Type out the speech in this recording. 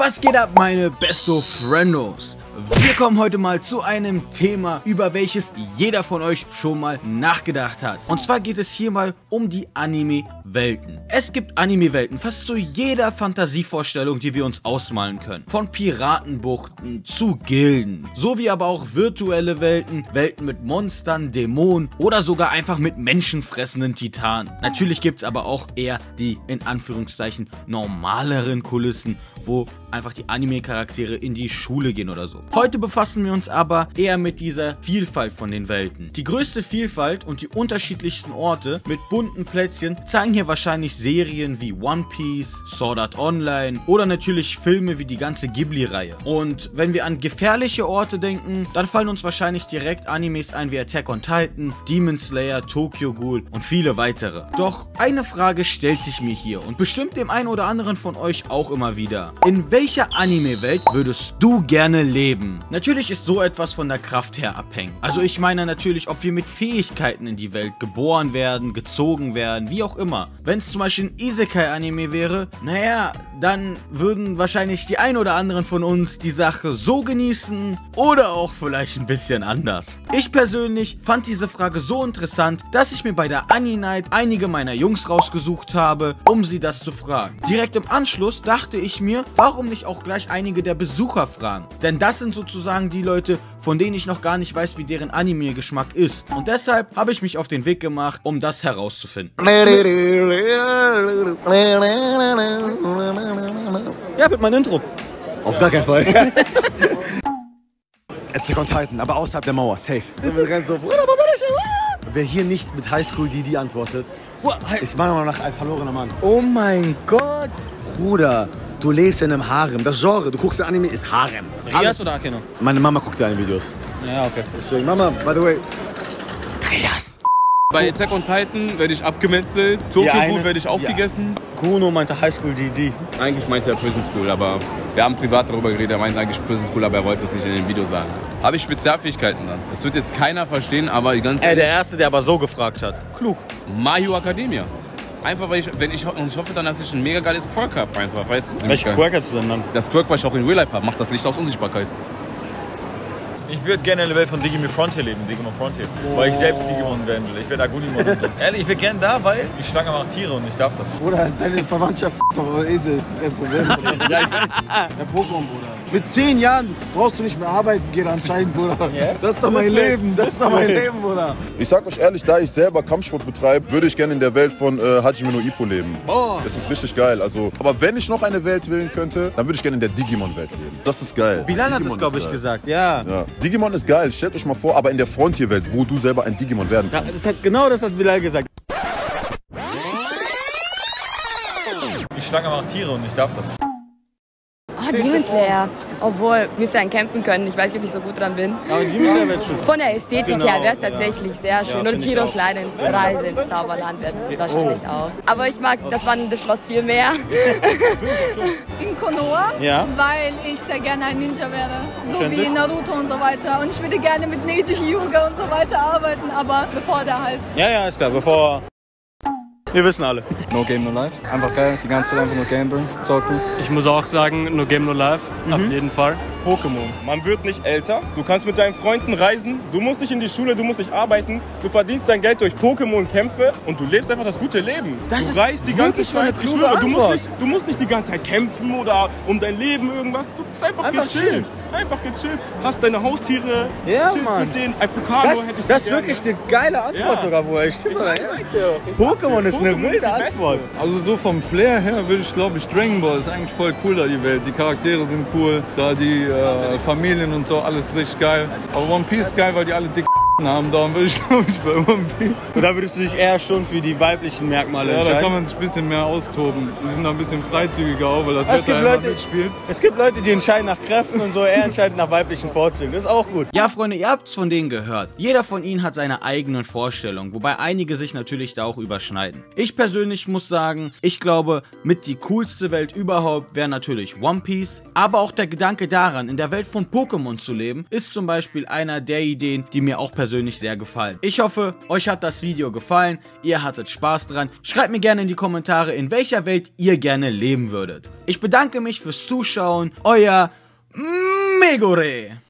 Was geht ab, meine besto Friendos? Wir kommen heute mal zu einem Thema, über welches jeder von euch schon mal nachgedacht hat. Und zwar geht es hier mal um die Anime-Welten. Es gibt Anime-Welten fast zu jeder Fantasievorstellung, die wir uns ausmalen können. Von Piratenbuchten zu Gilden. Sowie aber auch virtuelle Welten, Welten mit Monstern, Dämonen oder sogar einfach mit menschenfressenden Titanen. Natürlich gibt es aber auch eher die, in Anführungszeichen, normaleren Kulissen, wo einfach die Anime-Charaktere in die Schule gehen oder so. Heute befassen wir uns aber eher mit dieser Vielfalt von den Welten. Die größte Vielfalt und die unterschiedlichsten Orte mit bunten Plätzchen zeigen hier wahrscheinlich Serien wie One Piece, Sword Art Online oder natürlich Filme wie die ganze Ghibli-Reihe. Und wenn wir an gefährliche Orte denken, dann fallen uns wahrscheinlich direkt Animes ein wie Attack on Titan, Demon Slayer, Tokyo Ghoul und viele weitere. Doch eine Frage stellt sich mir hier und bestimmt dem einen oder anderen von euch auch immer wieder. In welcher Anime-Welt würdest du gerne leben? Natürlich ist so etwas von der Kraft her abhängig. Also ich meine natürlich, ob wir mit Fähigkeiten in die Welt geboren werden, gezogen werden, wie auch immer. Wenn es zum Beispiel ein Isekai-Anime wäre, naja, dann würden wahrscheinlich die ein oder anderen von uns die Sache so genießen oder auch vielleicht ein bisschen anders. Ich persönlich fand diese Frage so interessant, dass ich mir bei der Ani-Night einige meiner Jungs rausgesucht habe, um sie das zu fragen. Direkt im Anschluss dachte ich mir, warum nicht auch gleich einige der Besucher fragen? Denn das sind sozusagen die Leute, von denen ich noch gar nicht weiß, wie deren Anime-Geschmack ist. Und deshalb habe ich mich auf den Weg gemacht, um das herauszufinden. Ja, wird mein Intro. Auf gar keinen Fall. Attack on Titan, aber außerhalb der Mauer, safe. Wer hier nicht mit High School DxD antwortet, ist meiner Meinung nach ein verlorener Mann. Oh mein Gott. Bruder. Du lebst in einem Harem. Das Genre, du guckst den Anime, ist Harem. Rias oder Akeno? Meine Mama guckt deine Videos. Ja, okay. Deswegen, Mama, by the way. Rias. Bei Attack on Titan werde ich abgemetzelt. Tokyo Ghoul werde ich aufgegessen. Ja. Kuno meinte High School DxD. Eigentlich meinte er Prison School, aber wir haben privat darüber geredet. Er meinte eigentlich Prison School, aber er wollte es nicht in den Videos sagen. Habe ich Spezialfähigkeiten dann? Das wird jetzt keiner verstehen, aber die ganze... der Erste, der aber so gefragt hat. Klug. My Hero Academia. Einfach, weil ich hoffe dann, dass ich ein mega geiles Quirk habe, einfach, weißt du? Welche Quirk hast du denn dann? Das Quirk, was ich auch in Real Life habe, macht das Licht aus Unsichtbarkeit. Ich würde gerne in der Welt von Digimon Frontier leben, Digimon Frontier. Oh. Weil ich selbst Digimon werden will, ich werde Agumon und so. Ehrlich, ich wäre gerne da, weil ich Schlange mache Tiere und ich darf das. Bruder, deine Verwandtschaft doch Esel, ist kein Problem. Ja, ich weiß. Der Pokémon, Bruder. Mit 10 Jahren brauchst du nicht mehr arbeiten gehen anscheinend, Bruder. Yeah. Das ist doch mein Leben, das ist doch mein Leben, Bruder. Ich sag euch ehrlich, da ich selber Kampfsport betreibe, würde ich gerne in der Welt von Hajime no Ippo leben. Oh. Das ist richtig geil, also. Aber wenn ich noch eine Welt wählen könnte, dann würde ich gerne in der Digimon-Welt leben. Das ist geil. Bilan hat das, glaube ich, gesagt, ja. Digimon ist geil, stellt euch mal vor, aber in der Frontier-Welt, wo du selber ein Digimon werden kannst. Ja, das hat, genau das hat Bilan gesagt. Ich Schlange macht Tiere und ich darf das. Demon Slayer, obwohl müsste einen kämpfen können. Ich weiß nicht, ob ich so gut dran bin. Aber Demon Slayer wird schön. Von der Ästhetik her wäre es tatsächlich sehr schön. Ja, und Chiros Leinenreise ins Zauberland wird wahrscheinlich auch. Aber ich mag das wandelnde Schloss viel mehr. In Konoha, weil ich sehr gerne ein Ninja wäre. So schön wie in Naruto und so weiter. Und ich würde gerne mit Neji, Hyuga und so weiter arbeiten, aber bevor der halt... Ja, ist klar, bevor... Wir wissen alle. No Game No Life. Einfach geil. Die ganze Zeit einfach nur gamblen, zocken. Ich muss auch sagen, No Game No Life. Auf jeden Fall. Pokémon. Man wird nicht älter. Du kannst mit deinen Freunden reisen. Du musst nicht in die Schule, du musst nicht arbeiten. Du verdienst dein Geld durch Pokémon-Kämpfe und du lebst einfach das gute Leben. Das du reist die ganze Zeit. Ich schwöre, du musst nicht die ganze Zeit kämpfen oder um dein Leben irgendwas. Du bist einfach gechillt. Einfach gechillt. Hast deine Haustiere, chillst mit denen. Ein Fukano hätte ich das ist wirklich eine geile Antwort sogar, wo Pokémon ist eine wilde Antwort. Also so vom Flair her würde ich, glaube ich, Dragon Ball ist eigentlich voll cool da, die Welt. Die Charaktere sind cool, da die Familien und so, alles richtig geil. Aber One Piece ist geil, weil die alle dick haben, darum würde ich, glaube ich, bei One Piece. Und da würdest du dich eher schon für die weiblichen Merkmale entscheiden? Ja, da kann man sich ein bisschen mehr austoben. Die sind da ein bisschen freizügiger auch, weil das Wetter einfach mitspielt. Es gibt Leute, die entscheiden nach Kräften und so, er entscheidet nach weiblichen Vorzügen. Das ist auch gut. Ja, Freunde, ihr habt's von denen gehört. Jeder von ihnen hat seine eigenen Vorstellungen, wobei einige sich natürlich da auch überschneiden. Ich persönlich muss sagen, ich glaube, mit die coolste Welt überhaupt wäre natürlich One Piece. Aber auch der Gedanke daran, in der Welt von Pokémon zu leben, ist zum Beispiel einer der Ideen, die mir auch persönlich persönlich sehr gefallen. Ich hoffe, euch hat das Video gefallen, ihr hattet Spaß dran. Schreibt mir gerne in die Kommentare, in welcher Welt ihr gerne leben würdet. Ich bedanke mich fürs Zuschauen, euer Megure.